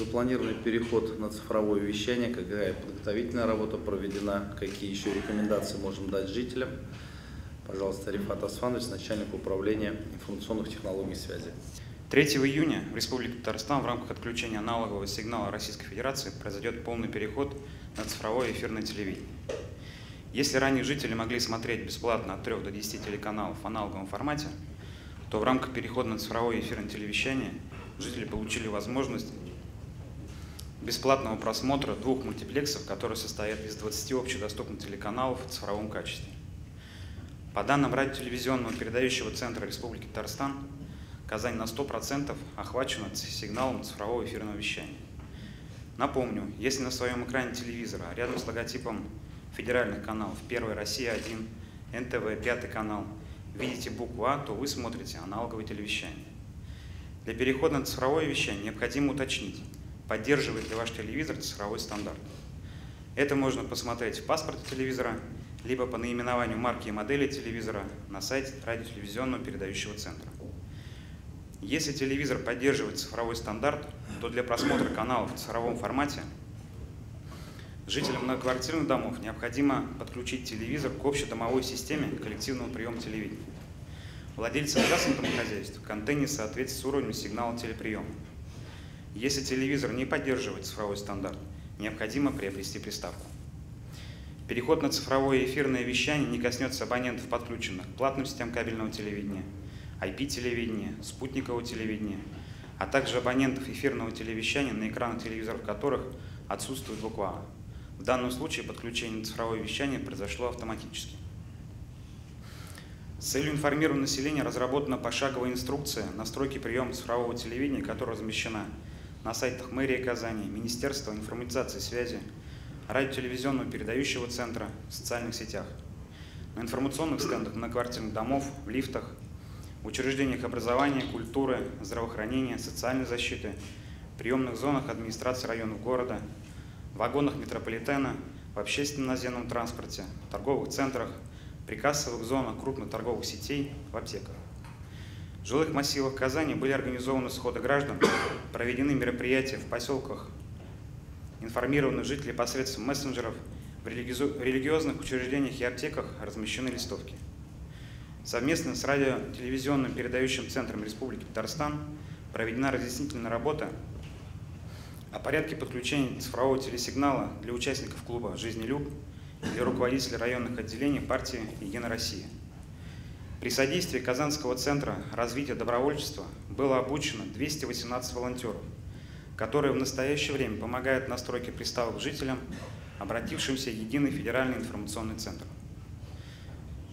запланированный переход на цифровое вещание, какая подготовительная работа проведена, какие еще рекомендации можем дать жителям. Пожалуйста, Рифат Асфанович, начальник управления информационных технологий связи. 3 июня в Республике Татарстан в рамках отключения аналогового сигнала Российской Федерации произойдет полный переход на цифровое эфирное телевидение. Если ранее жители могли смотреть бесплатно от 3 до 10 телеканалов в аналоговом формате, то в рамках перехода на цифровое эфирное телевещание жители получили возможность бесплатного просмотра двух мультиплексов, которые состоят из 20 общедоступных телеканалов в цифровом качестве. По данным радиотелевизионного передающего центра Республики Татарстан, Казань на 100% охвачена сигналом цифрового эфирного вещания. Напомню, если на своем экране телевизора рядом с логотипом федеральных каналов 1 Россия 1, НТВ, 5 канал видите букву А, то вы смотрите аналоговое телевещание. Для перехода на цифровое вещание необходимо уточнить, поддерживает ли ваш телевизор цифровой стандарт. Это можно посмотреть в паспорте телевизора, либо по наименованию марки и модели телевизора на сайте радиотелевизионного передающего центра. Если телевизор поддерживает цифровой стандарт, то для просмотра каналов в цифровом формате жителям многоквартирных домов необходимо подключить телевизор к общедомовой системе коллективного приема телевидения. Владельцам частных домохозяйств контент не соответствует уровню сигнала телеприема. Если телевизор не поддерживает цифровой стандарт, необходимо приобрести приставку. Переход на цифровое эфирное вещание не коснется абонентов, подключенных к платным сетям кабельного телевидения, IP-телевидения, спутникового телевидения, а также абонентов эфирного телевещания, на экранах телевизоров которых отсутствует буква А. В данном случае подключение цифрового вещания произошло автоматически. С целью информирования населения разработана пошаговая инструкция настройки приема цифрового телевидения, которая размещена на сайтах мэрии Казани, Министерства информатизации и связи, радиотелевизионного передающего центра, в социальных сетях, на информационных стендах многоквартирных домов, в лифтах, в учреждениях образования, культуры, здравоохранения, социальной защиты, приемных зонах администрации районов города, в вагонах метрополитена, в общественном наземном транспорте, в торговых центрах, при кассовых зонах крупных торговых сетей, в аптеках. В жилых массивах Казани были организованы сходы граждан, проведены мероприятия в поселках, информированы жители посредством мессенджеров, в религиозных учреждениях и аптеках размещены листовки. Совместно с радиотелевизионным передающим центром Республики Татарстан проведена разъяснительная работа о порядке подключения цифрового телесигнала для участников клуба «Жизнелюб» и для руководителей районных отделений партии «Единая Россия». При содействии Казанского центра развития добровольчества было обучено 218 волонтеров, которые в настоящее время помогают в настройке приставок жителям, обратившимся в Единый федеральный информационный центр.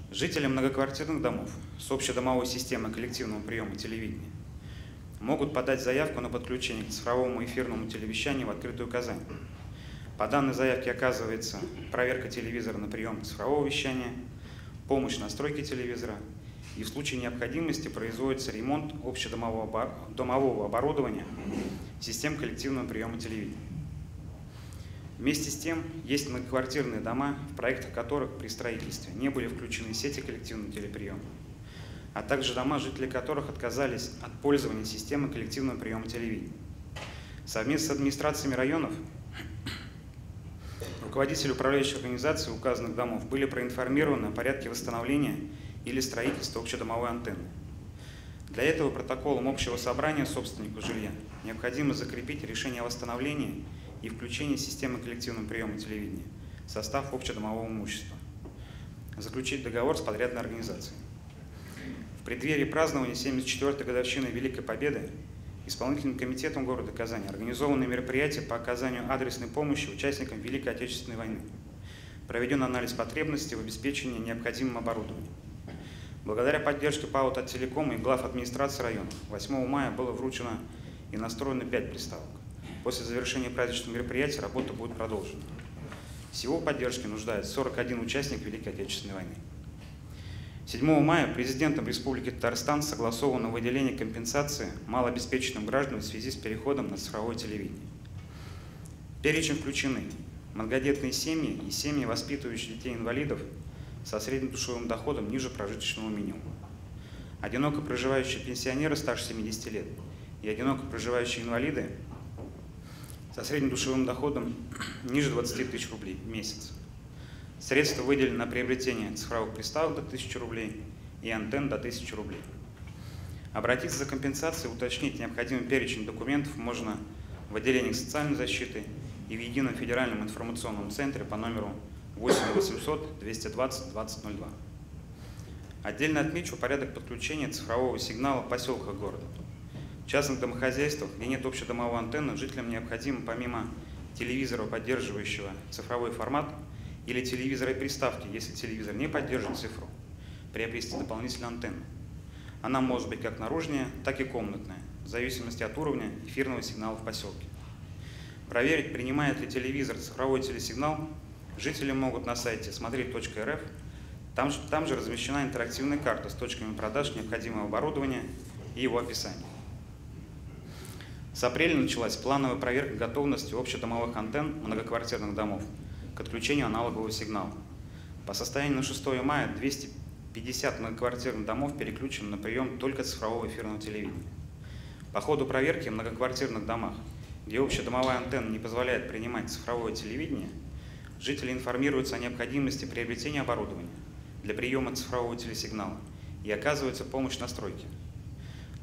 Жители многоквартирных домов с общедомовой системой коллективного приема телевидения могут подать заявку на подключение к цифровому эфирному телевещанию в открытую Казань. По данной заявке оказывается проверка телевизора на прием цифрового вещания, помощь в настройке телевизора и в случае необходимости производится ремонт общедомового оборудования систем коллективного приема телевидения. Вместе с тем, есть многоквартирные дома, в проектах которых при строительстве не были включены сети коллективного телеприема, а также дома, жители которых отказались от пользования системы коллективного приема телевидения. Совместно с администрациями районов руководители управляющих организаций указанных домов были проинформированы о порядке восстановления или строительства общедомовой антенны. Для этого протоколом общего собрания собственников жилья необходимо закрепить решение о восстановлении и включение системы коллективного приема телевидения в состав общедомового имущества, заключить договор с подрядной организацией. В преддверии празднования 74-й годовщины Великой Победы Исполнительным комитетом города Казани организованы мероприятия по оказанию адресной помощи участникам Великой Отечественной войны. Проведен анализ потребностей в обеспечении необходимым оборудованием. Благодаря поддержке ПАУ «ТАТ-Телекома» и глав администрации района 8 мая было вручено и настроено 5 приставок. После завершения праздничного мероприятия работа будет продолжена. Всего в поддержке нуждается 41 участник Великой Отечественной войны. 7 мая президентом Республики Татарстан согласовано выделение компенсации малообеспеченным гражданам в связи с переходом на цифровое телевидение. В перечень включены многодетные семьи и семьи, воспитывающие детей-инвалидов со среднедушевым доходом ниже прожиточного минимума, одиноко проживающие пенсионеры старше 70 лет и одиноко проживающие инвалиды, со средним душевым доходом ниже 20 тысяч рублей в месяц. Средства выделены на приобретение цифровых приставок до 1000 рублей и антенн до 1000 рублей. Обратиться за компенсацией, уточнить необходимый перечень документов можно в отделении социальной защиты и в Едином федеральном информационном центре по номеру 8 800 220 2002. Отдельно отмечу порядок подключения цифрового сигнала поселка города. В частных домохозяйствах, где нет общедомовой антенны, жителям необходимо помимо телевизора, поддерживающего цифровой формат, или телевизора и приставки, если телевизор не поддерживает цифру, приобрести дополнительную антенну. Она может быть как наружная, так и комнатная, в зависимости от уровня эфирного сигнала в поселке. Проверить, принимает ли телевизор цифровой телесигнал, жители могут на сайте смотреть.рф. Там же размещена интерактивная карта с точками продаж необходимого оборудования и его описанием. С апреля началась плановая проверка готовности общедомовых антенн многоквартирных домов к отключению аналогового сигнала. По состоянию на 6 мая 250 многоквартирных домов переключены на прием только цифрового эфирного телевидения. По ходу проверки в многоквартирных домах, где общедомовая антенна не позволяет принимать цифровое телевидение, жители информируются о необходимости приобретения оборудования для приема цифрового телесигнала и оказывается помощь на стройке.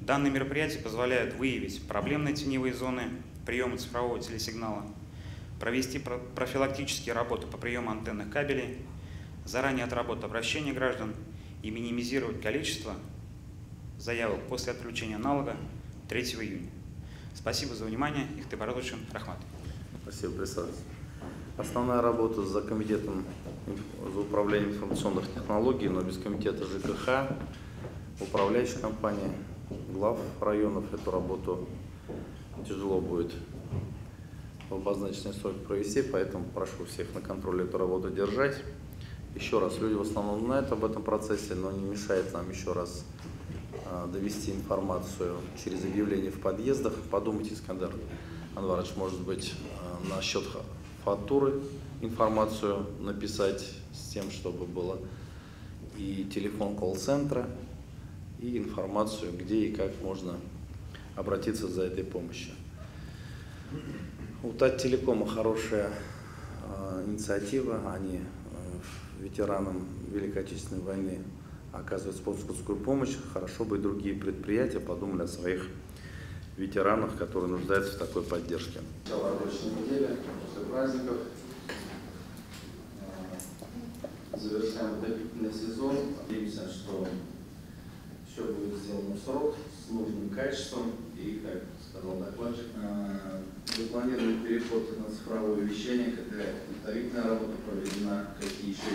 Данные мероприятия позволяют выявить проблемные теневые зоны приема цифрового телесигнала, провести профилактические работы по приему антенных кабелей, заранее отработать обращения граждан и минимизировать количество заявок после отключения аналога 3 июня. Спасибо за внимание. Ихтибаратович Рахмат. Спасибо, Александр. Основная работа за комитетом за управлением информационных технологий, но без комитета ЖКХ, управляющих компаний, глав районов эту работу тяжело будет в обозначенный срок провести, поэтому прошу всех на контроле эту работу держать. Еще раз, люди в основном знают об этом процессе, но не мешает нам еще раз довести информацию через объявление в подъездах. Подумайте, Искандер Анварович, может быть, насчет фактуры информацию написать с тем, чтобы было и телефон колл-центра, и информацию, где и как можно обратиться за этой помощью. У ТАТ-Телекома хорошая инициатива. Они ветеранам Великой Отечественной войны оказывают спонсорскую помощь. Хорошо бы и другие предприятия подумали о своих ветеранов, которые нуждаются в такой поддержке. Начало рабочей недели, после праздников. Завершаем отопительный сезон. Надеемся, что все будет сделано в срок, с нужным качеством. И, как сказал докладчик, запланирован переход на цифровое вещание, когда отопительная работа проведена, какие еще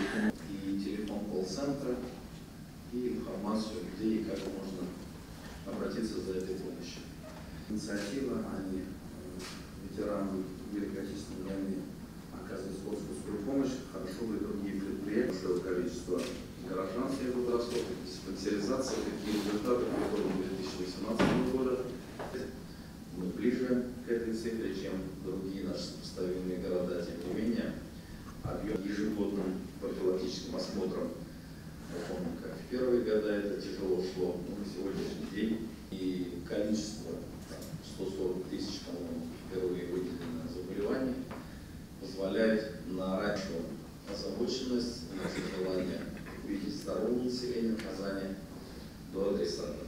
и телефон колл-центра, и информацию, где и как можно обратиться за этой помощью. Инициатива, они ветеранам Великой Отечественной войны оказывают спонсорскую помощь, хорошо бы и другие предприятия, большое количество горожан всех возрастов, диспансеризация, какие результаты по итогам 2018 года. Мы ближе к этой цифре, чем другие наши сопоставимые города, тем не менее, объем ежегодным профилактическим осмотром, я помню, как в первые года это тяжело шло, но на сегодняшний день и количество 140 тысяч, по-моему, впервые выделено заболеваний, позволяет наращивать озабоченность и желание увидеть здорового населения в Казани до адресата.